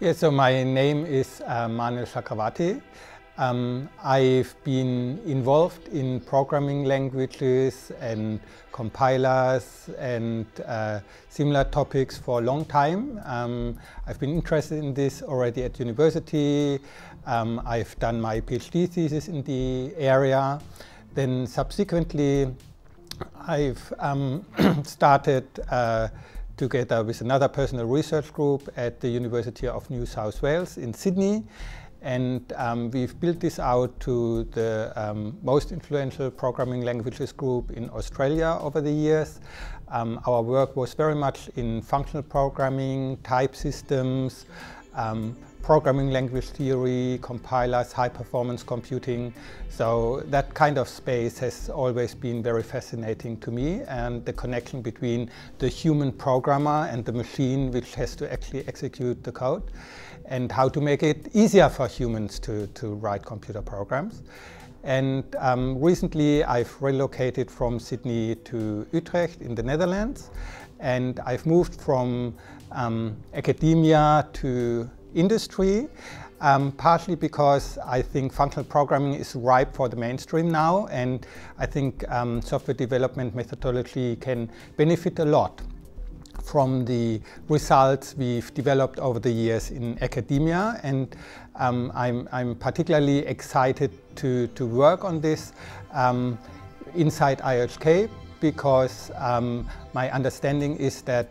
Yeah, so my name is Manuel Chakravarty. I've been involved in programming languages and compilers and similar topics for a long time. I've been interested in this already at university. I've done my PhD thesis in the area. Then subsequently, I've started together with another personal research group at the University of New South Wales in Sydney. And we've built this out to the most influential programming languages group in Australia over the years. Our work was very much in functional programming, type systems, programming language theory, compilers, high-performance computing. So that kind of space has always been very fascinating to me, and the connection between the human programmer and the machine which has to actually execute the code, and how to make it easier for humans to write computer programs. And recently I've relocated from Sydney to Utrecht in the Netherlands, and I've moved from academia to industry, partly because I think functional programming is ripe for the mainstream now, and I think software development methodology can benefit a lot from the results we've developed over the years in academia. And I'm particularly excited to work on this inside IHK, because my understanding is that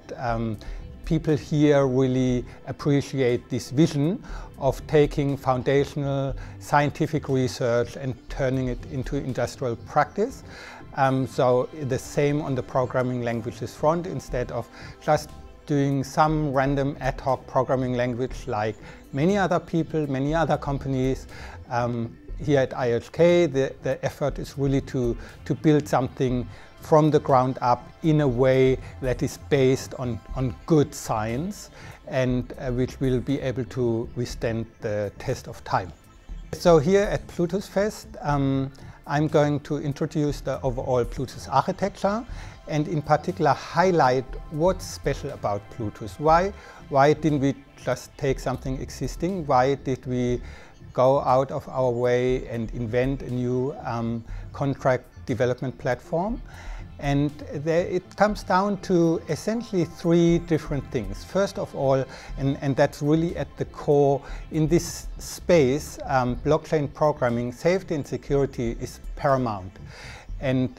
people here really appreciate this vision of taking foundational scientific research and turning it into industrial practice. So the same on the programming languages front. Instead of just doing some random ad hoc programming language like many other people, many other companies, here at IHK, the effort is really to build something from the ground up in a way that is based on good science, and which will be able to withstand the test of time. So here at Plutus Fest, I'm going to introduce the overall Plutus architecture, and in particular highlight what's special about Plutus. Why didn't we just take something existing? Why did we go out of our way and invent a new contract development platform? And there it comes down to essentially three different things. First of all, and that's really at the core in this space, blockchain programming, safety and security is paramount. And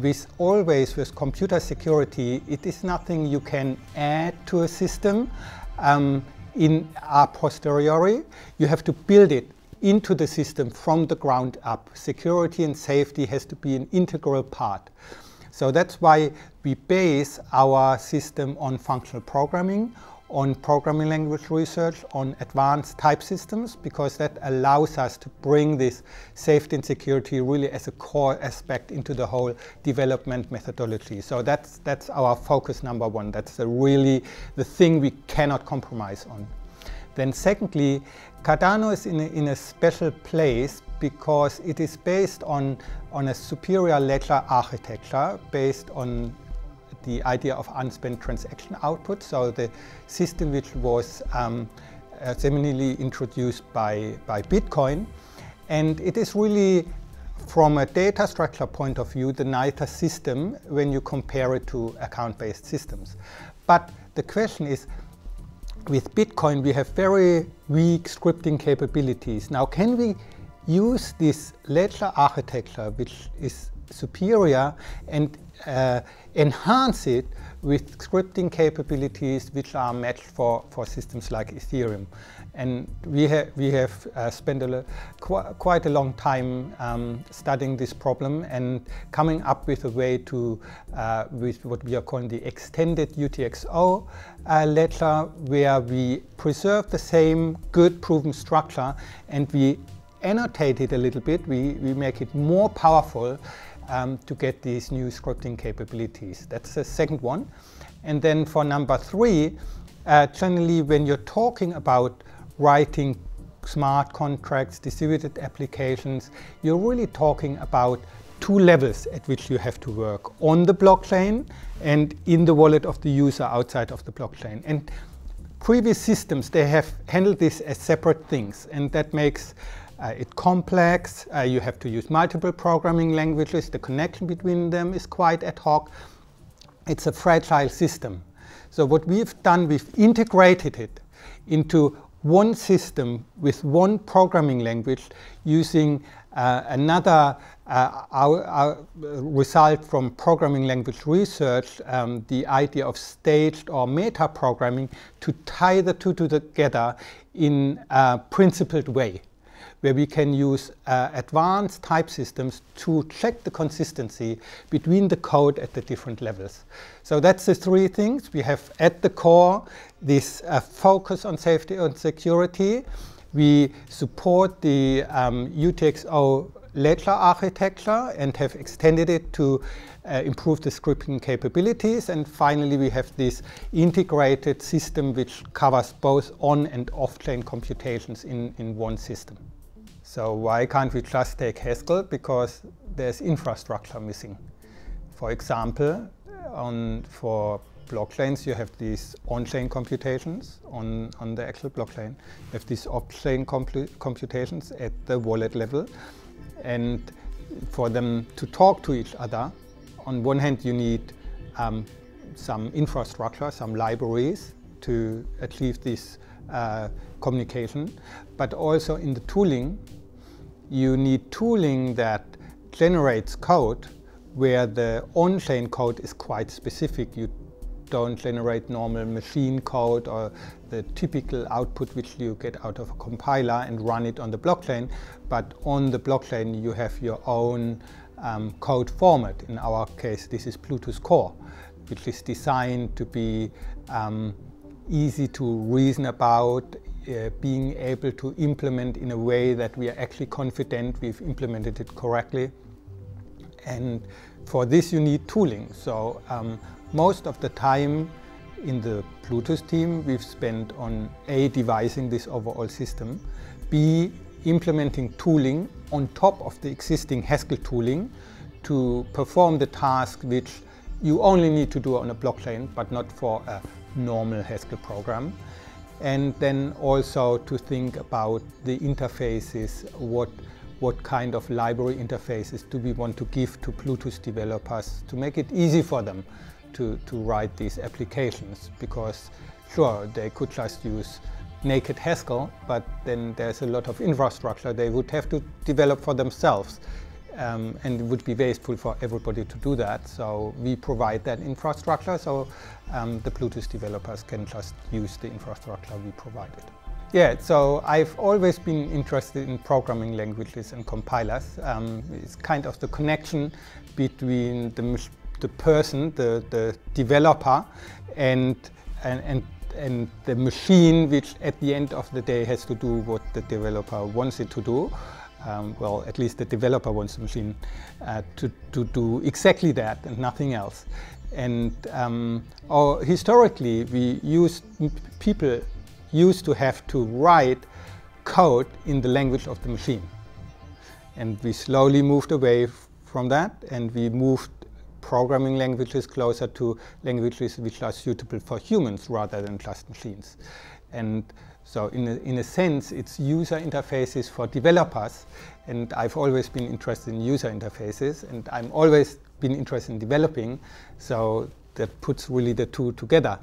with computer security, it is nothing you can add to a system in a posteriori. You have to build it into the system from the ground up. Security and safety has to be an integral part. So that's why we base our system on functional programming, on programming language research, on advanced type systems, because that allows us to bring this safety and security really as a core aspect into the whole development methodology. So that's our focus number one. That's really the thing we cannot compromise on. Then secondly, Cardano is in a special place because it is based on a superior ledger architecture based on the idea of unspent transaction output. So the system which was seminally introduced by Bitcoin. And it is really, from a data structure point of view, the nicer system when you compare it to account-based systems. But the question is, with Bitcoin, we have very weak scripting capabilities. Now, can we use this ledger architecture, which is superior, and enhance it with scripting capabilities which are matched for systems like Ethereum? And we have spent quite a long time studying this problem and coming up with a way to with what we are calling the extended UTXO ledger, where we preserve the same good proven structure and we annotate it a little bit. We make it more powerful to get these new scripting capabilities. That's the second one. And then for number three, generally when you're talking about writing smart contracts, distributed applications, you're really talking about two levels at which you have to work: on the blockchain and in the wallet of the user outside of the blockchain. And previous systems, they have handled this as separate things, and that makes it complex. You have to use multiple programming languages. The connection between them is quite ad hoc. It's a fragile system. So what we've done, we've integrated it into one system with one programming language, using another our result from programming language research, the idea of staged or metaprogramming, to tie the two together in a principled way, where we can use advanced type systems to check the consistency between the code at the different levels. So that's the three things. We have at the core this focus on safety and security. We support the UTXO ledger architecture and have extended it to improve the scripting capabilities. And finally, we have this integrated system which covers both on and off-chain computations in one system. So why can't we just take Haskell? Because there's infrastructure missing. For example, for blockchains, you have these on-chain computations on the actual blockchain. You have these off-chain computations at the wallet level. And for them to talk to each other, on one hand, you need some infrastructure, some libraries to achieve this communication, but also in the tooling, you need tooling that generates code where the on-chain code is quite specific. You don't generate normal machine code or the typical output which you get out of a compiler and run it on the blockchain, but on the blockchain you have your own code format. In our case, this is Plutus Core, which is designed to be easy to reason about, being able to implement in a way that we are actually confident we've implemented it correctly. And for this you need tooling. So most of the time in the Plutus team we've spent on A, devising this overall system, B, implementing tooling on top of the existing Haskell tooling to perform the task which you only need to do on a blockchain but not for a normal Haskell program. And then also to think about the interfaces, what kind of library interfaces do we want to give to Plutus developers to make it easy for them to write these applications. Because sure, they could just use naked Haskell, but then there's a lot of infrastructure they would have to develop for themselves. And it would be wasteful for everybody to do that. So we provide that infrastructure, so the Plutus developers can just use the infrastructure we provided. Yeah, so I've always been interested in programming languages and compilers. It's kind of the connection between the person, the developer, and the machine, which at the end of the day has to do what the developer wants it to do. Well, at least the developer wants the machine to do exactly that and nothing else. And historically, people used to have to write code in the language of the machine. And we slowly moved away from that, and we moved programming languages closer to languages which are suitable for humans rather than just machines. And so in a sense, it's user interfaces for developers, and I've always been interested in user interfaces, and I've always been interested in developing, so that puts really the two together.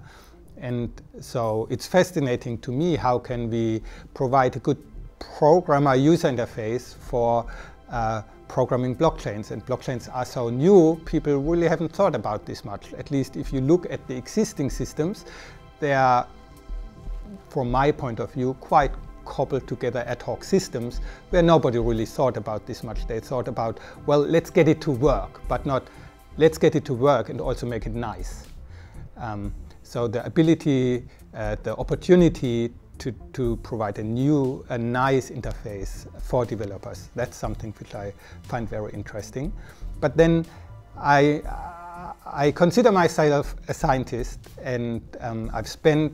And so it's fascinating to me, how can we provide a good programmer user interface for programming blockchains? And blockchains are so new, people really haven't thought about this much. At least if you look at the existing systems, they are, from my point of view, quite cobbled together ad hoc systems where nobody really thought about this much. They thought about, well, let's get it to work, but not let's get it to work and also make it nice. So the ability, the opportunity to provide a nice interface for developers, that's something which I find very interesting. But then I consider myself a scientist, and I've spent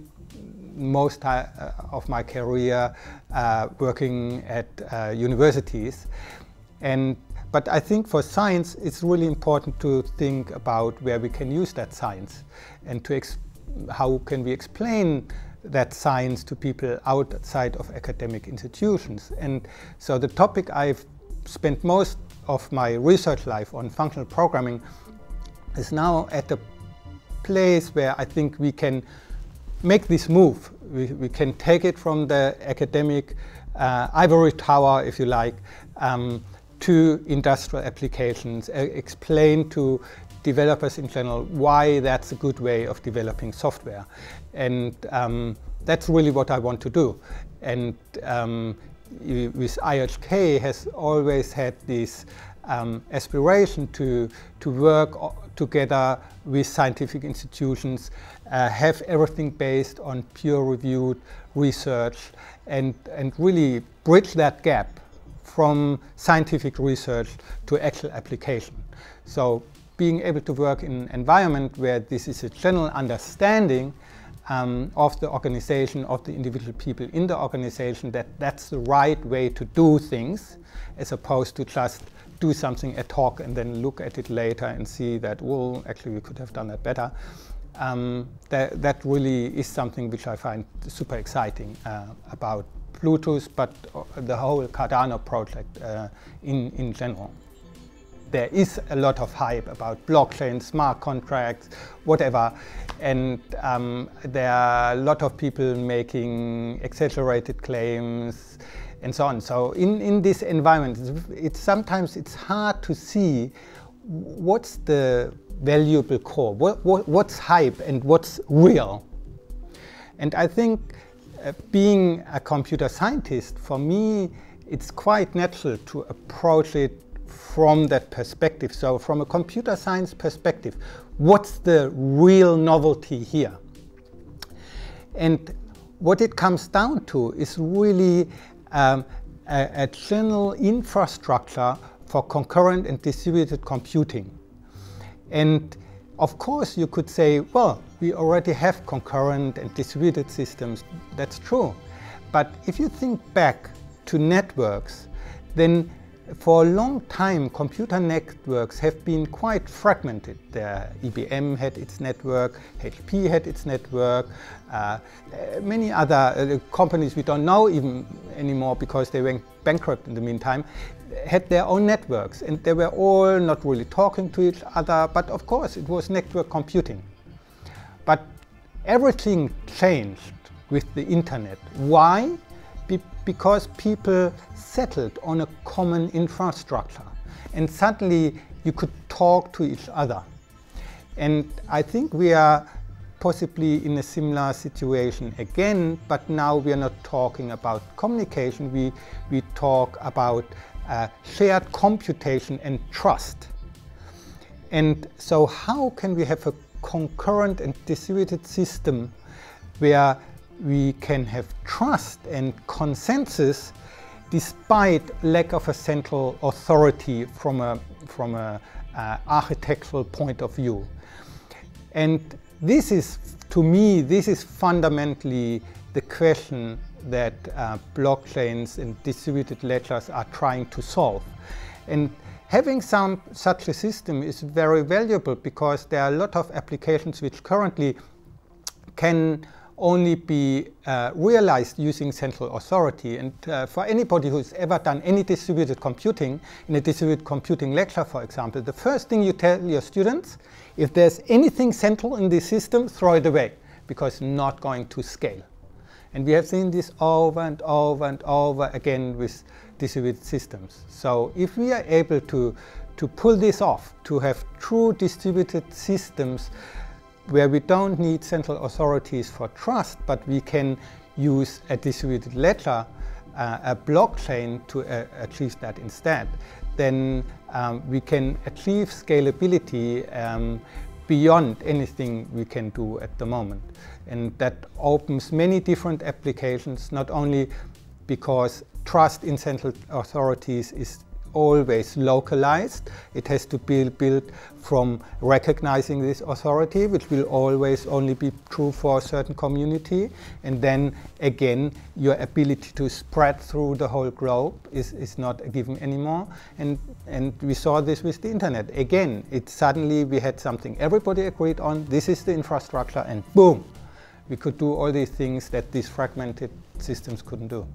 most of my career working at universities, and But I think for science, it's really important to think about where we can use that science and to how can we explain that science to people outside of academic institutions. And so the topic I've spent most of my research life on, functional programming, is now at a place where I think we can make this move. We can take it from the academic ivory tower, if you like, to industrial applications, explain to developers in general why that's a good way of developing software. And that's really what I want to do. And with IHK has always had this aspiration to work together with scientific institutions, have everything based on peer-reviewed research, and really bridge that gap from scientific research to actual application. So being able to work in an environment where this is a general understanding of the organization, of the individual people in the organization, that's the right way to do things, as opposed to just do something ad hoc and then look at it later and see that, well, actually we could have done that better. That really is something which I find super exciting about Plutus, but the whole Cardano project in general. There is a lot of hype about blockchain, smart contracts, whatever, and there are a lot of people making exaggerated claims and so on. So in this environment, sometimes it's hard to see what's the valuable core, what's hype and what's real. And I think being a computer scientist, for me, it's quite natural to approach it from that perspective. So from a computer science perspective, what's the real novelty here? And what it comes down to is really a general infrastructure for concurrent and distributed computing. And of course you could say, well, we already have concurrent and distributed systems. That's true. But if you think back to networks, then for a long time, computer networks have been quite fragmented. IBM had its network, HP had its network, many other companies we don't know even anymore because they went bankrupt in the meantime, had their own networks, and they were all not really talking to each other, but of course it was network computing. But everything changed with the internet. Why? Because people settled on a common infrastructure, and suddenly you could talk to each other. And I think we are possibly in a similar situation again, but now we are not talking about communication, we talk about shared computation and trust. And so how can we have a concurrent and distributed system where we can have trust and consensus despite lack of a central authority from a architectural point of view? And this is, to me, this is fundamentally the question that blockchains and distributed ledgers are trying to solve. And having such a system is very valuable because there are a lot of applications which currently can only be realized using central authority. And for anybody who's ever done any distributed computing, in a distributed computing lecture, for example, the first thing you tell your students, if there's anything central in this system, throw it away, because it's not going to scale. And we have seen this over and over and over again with distributed systems. So if we are able to pull this off, to have true distributed systems where we don't need central authorities for trust, but we can use a distributed ledger, a blockchain, to achieve that instead, then we can achieve scalability beyond anything we can do at the moment. And that opens many different applications, not only because trust in central authorities is always localized. It has to be built from recognizing this authority, which will always only be true for a certain community. And then again, your ability to spread through the whole globe is not a given anymore. And we saw this with the internet. Again, it suddenly we had something everybody agreed on. This is the infrastructure, and boom, we could do all these things that these fragmented systems couldn't do.